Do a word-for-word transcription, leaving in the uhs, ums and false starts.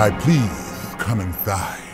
I please come inside.